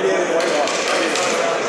Right in and right off. Right in and right off.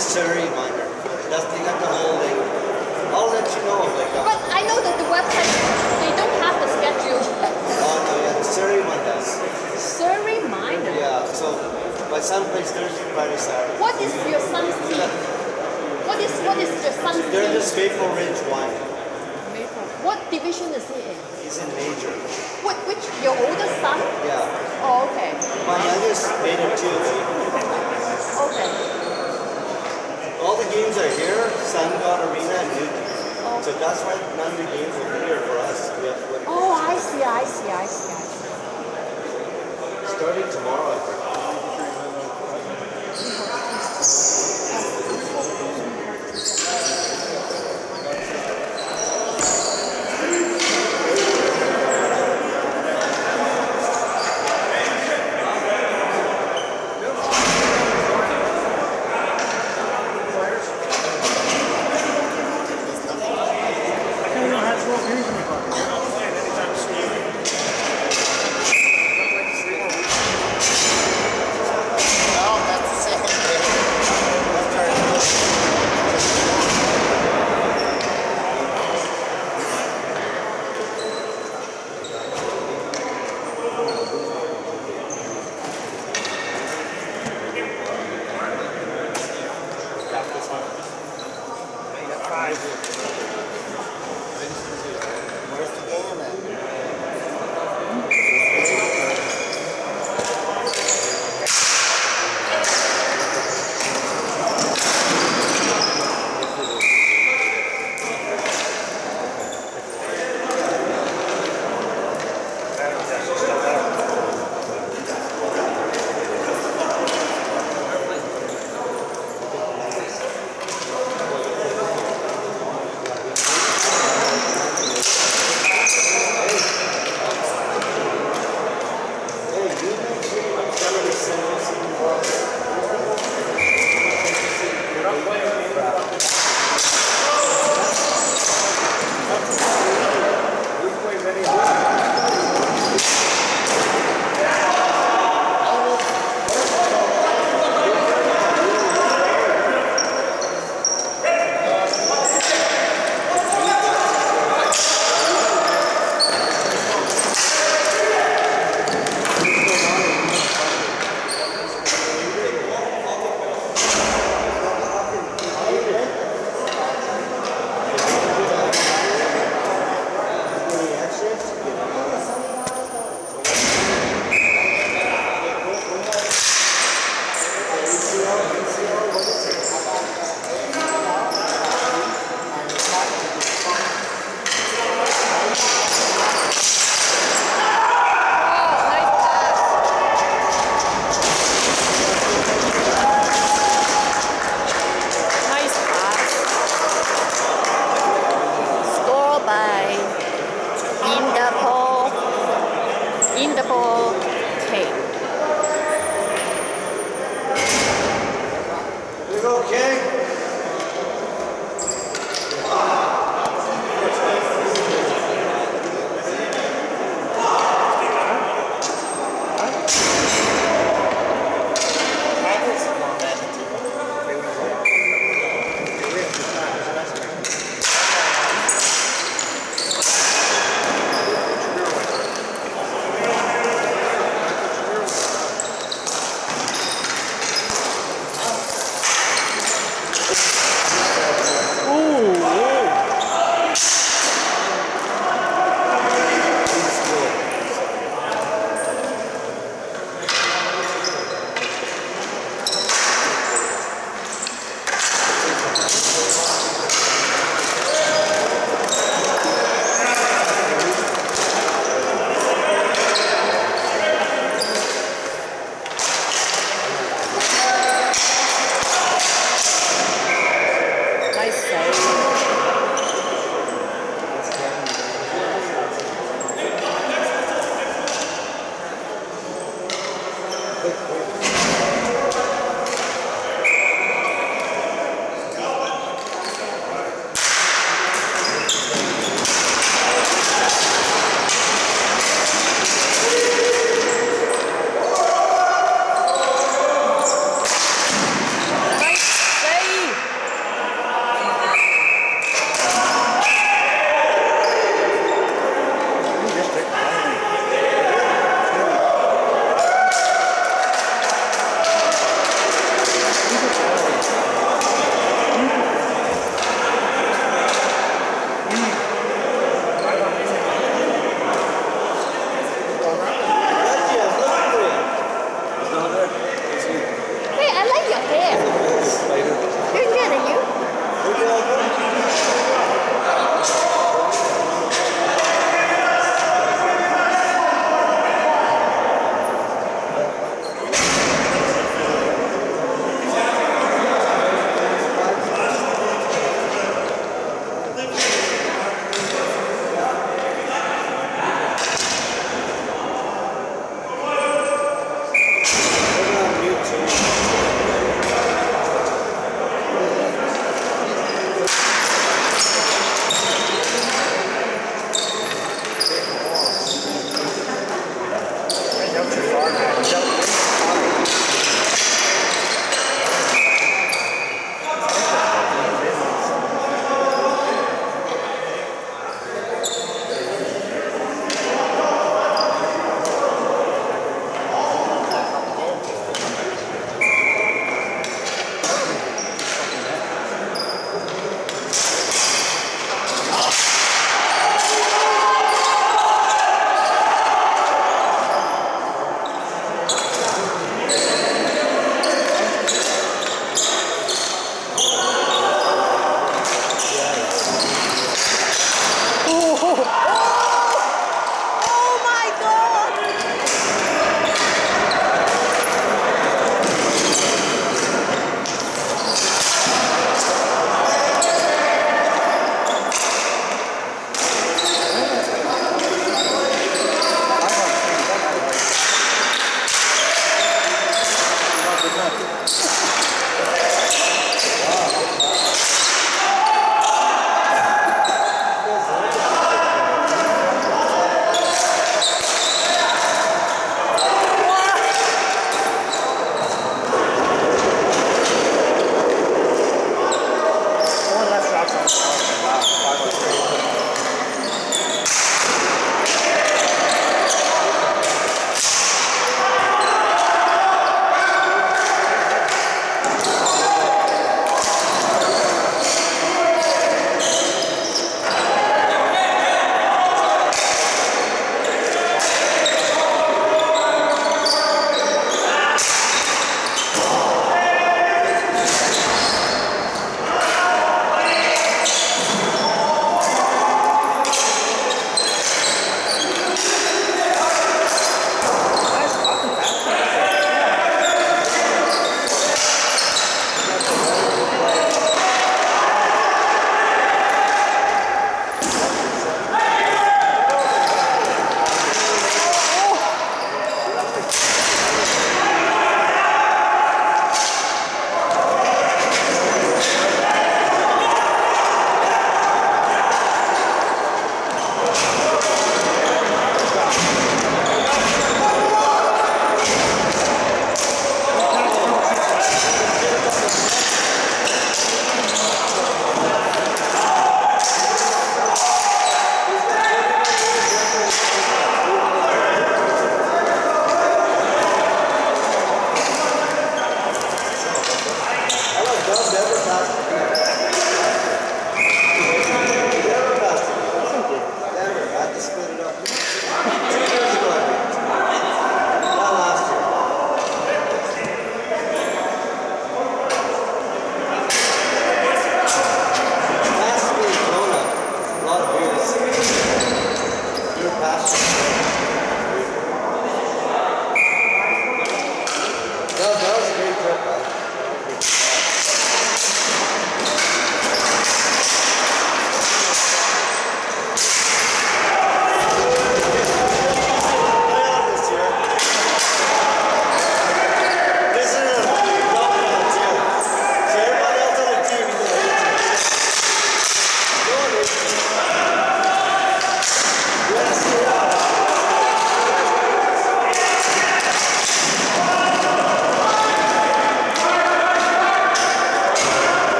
just a reminder. Nothing at the whole thing. I'll let you know if they come. But I know that the website, they don't have the schedule. Oh no, yeah, it's a reminder. It's a reminder? Yeah, so my son plays Thursday, Friday, Saturday. What is your son's team? What is your son's team? They're just Maple Ridge Wine. Maple. What division is he in? He's in major. What, which, your oldest son? Yeah. Oh, okay. My youngest made it too. Okay. All the games are here, Sun God Arena and Newton. Oh. So that's why none of the games are here for us. We have to win. Oh, I see. Starting tomorrow, I think.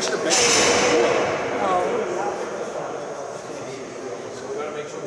Push the back. So we gotta make sure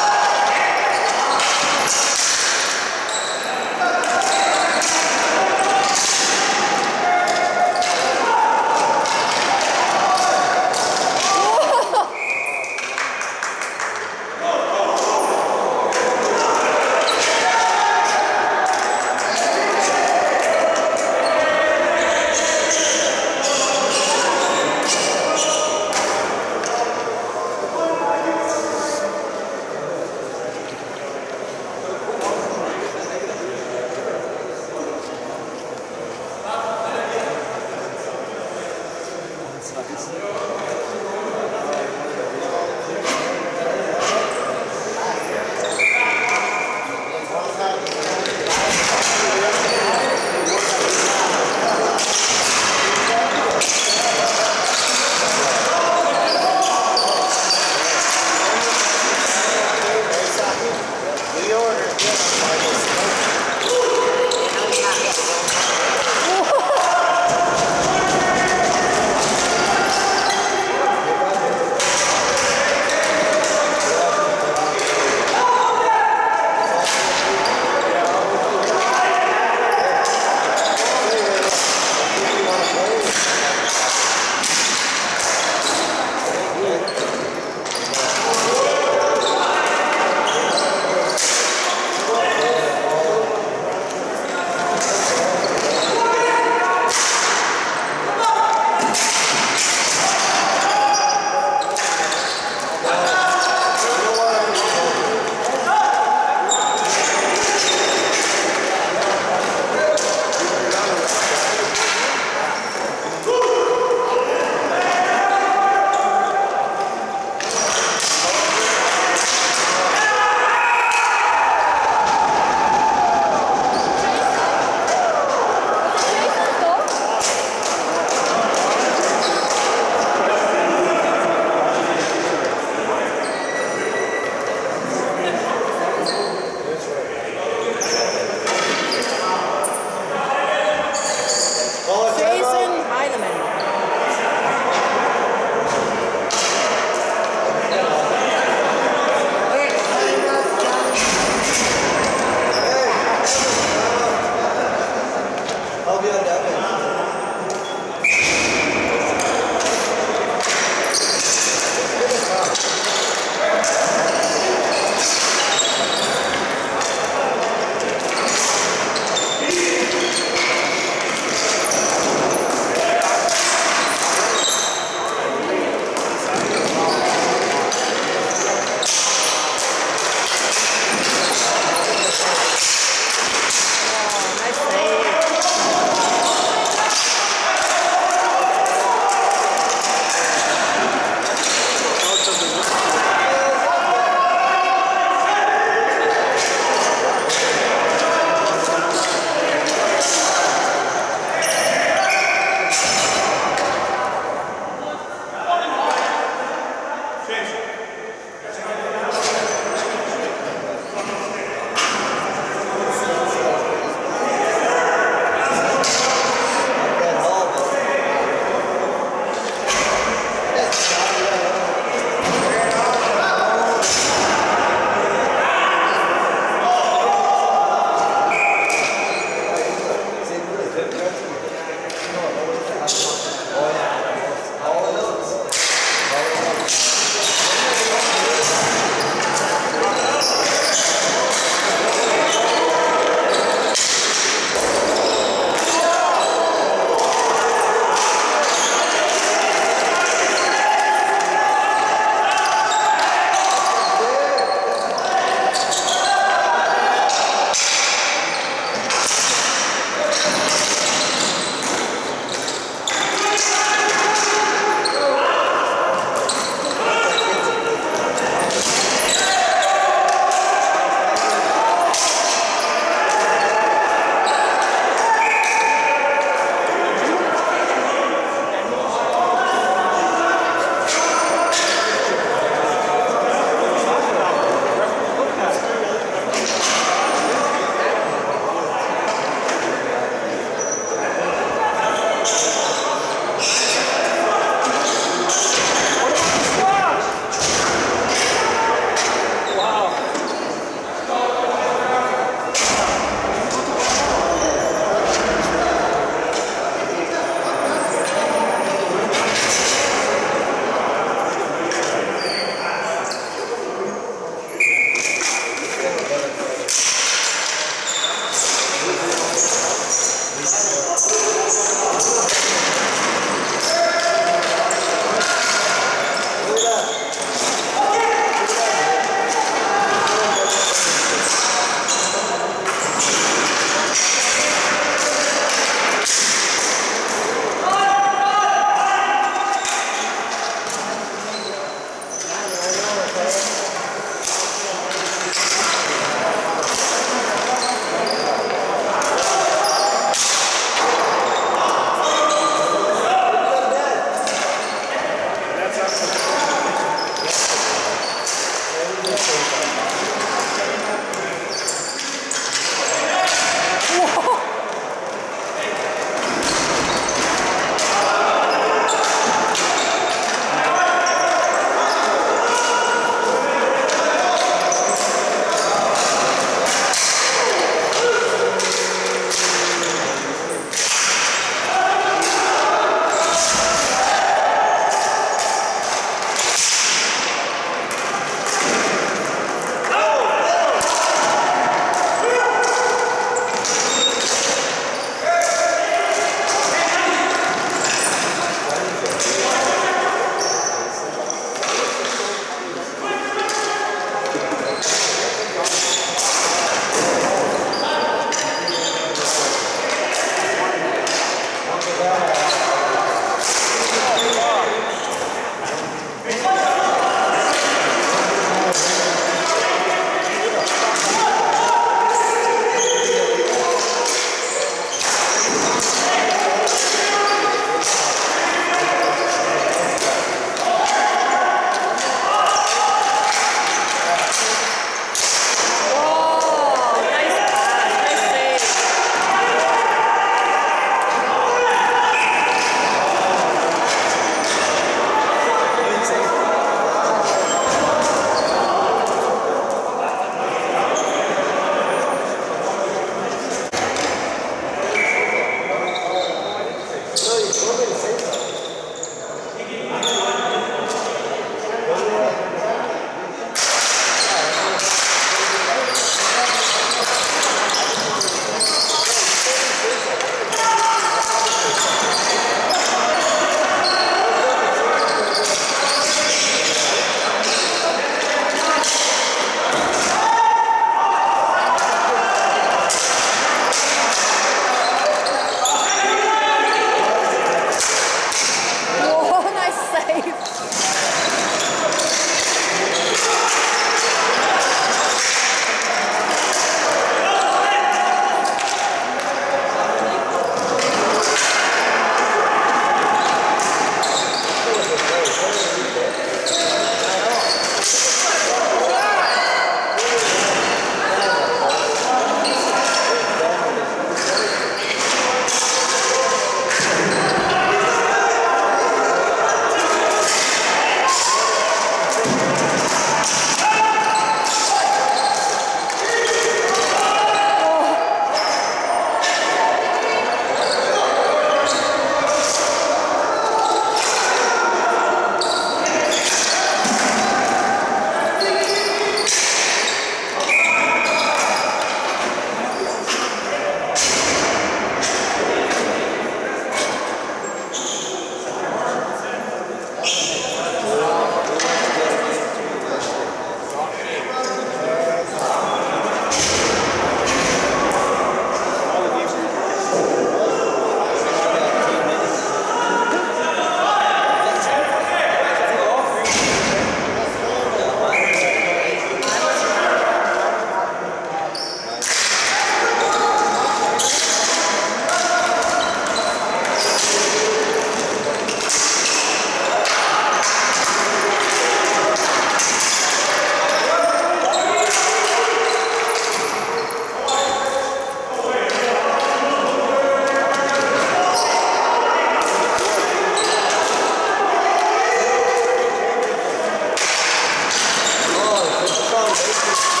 Thank you.